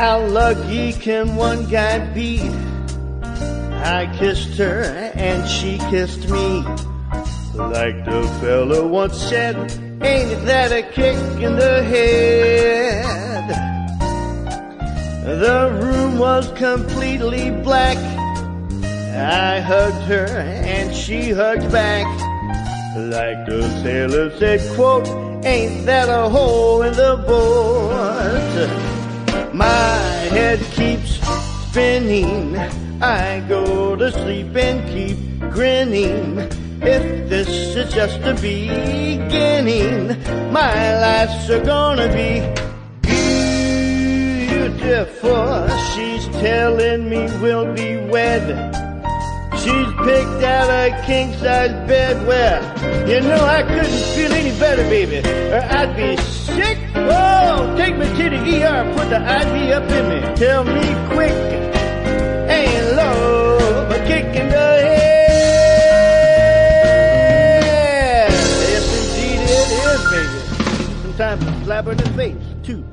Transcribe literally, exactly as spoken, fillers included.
How lucky can one guy be? I kissed her and she kissed me. Like the fella once said, ain't that a kick in the head? The room was completely black. I hugged her and she hugged back. Like the sailor said, quote, ain't that a hole in the board? My head keeps spinning. I go to sleep and keep grinning. If this is just the beginning, my life's gonna be beautiful. She's telling me we'll be wed. She's picked out a king-size bed. Well, you know I couldn't feel any better, baby, or I'd be sick. Oh, take me to the E R, put the I V up in me. Tell me quick, ain't love a kick in the head? Yes, indeed it is, baby. Sometimes a slap in the face, too.